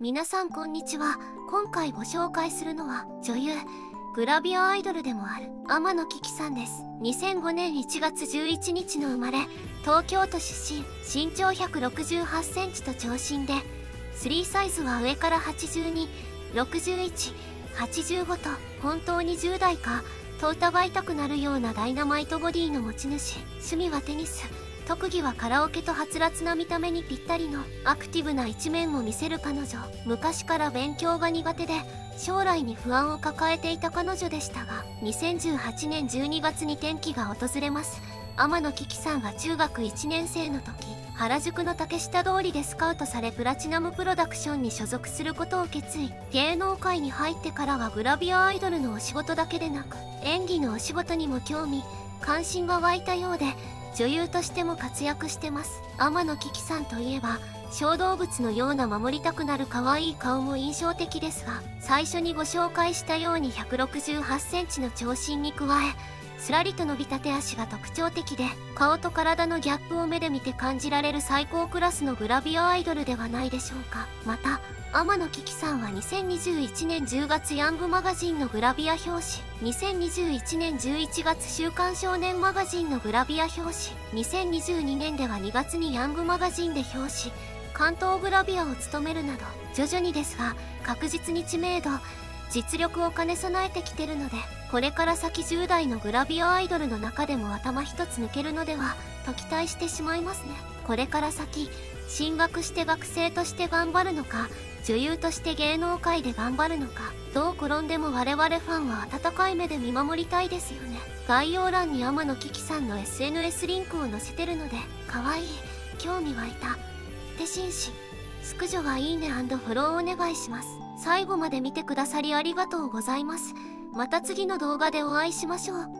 皆さんこんにちは。今回ご紹介するのは女優、グラビアアイドルでもある天野キキさんです。2005年1月11日の生まれ、東京都出身、身長168センチと長身で、3サイズは上から82、61、85と本当に10代かと疑いたくなるようなダイナマイトボディの持ち主。趣味はテニス、特技はカラオケと、はつらつな見た目にぴったりのアクティブな一面も見せる彼女。昔から勉強が苦手で将来に不安を抱えていた彼女でしたが、2018年12月に転機が訪れます。天野キキさんは中学1年生の時、原宿の竹下通りでスカウトされ、プラチナムプロダクションに所属することを決意。芸能界に入ってからはグラビアアイドルのお仕事だけでなく、演技のお仕事にも興味関心が湧いたようで、女優としても活躍してます。天野キキさんといえば小動物のような守りたくなる可愛い顔も印象的ですが、最初にご紹介したように168センチの長身に加え、すらりと伸びた手足が特徴的で、顔と体のギャップを目で見て感じられる最高クラスのグラビアアイドルではないでしょうか。また天野キキさんは2021年10月ヤングマガジンのグラビア表紙、2021年11月週刊少年マガジンのグラビア表紙、2022年では2月にヤングマガジンで表紙関東グラビアを務めるなど、徐々にですが確実に知名度実力を兼ね備えてきてるので、これから先10代のグラビアアイドルの中でも頭一つ抜けるのではと期待してしまいますね。これから先進学して学生として頑張るのか、女優として芸能界で頑張るのか、どう転んでも我々ファンは温かい目で見守りたいですよね。概要欄に天野キキさんの SNS リンクを載せてるので、可愛い、興味湧いたって紳士、スクジョはいいね&フォローお願いします。最後まで見てくださりありがとうございます。また次の動画でお会いしましょう。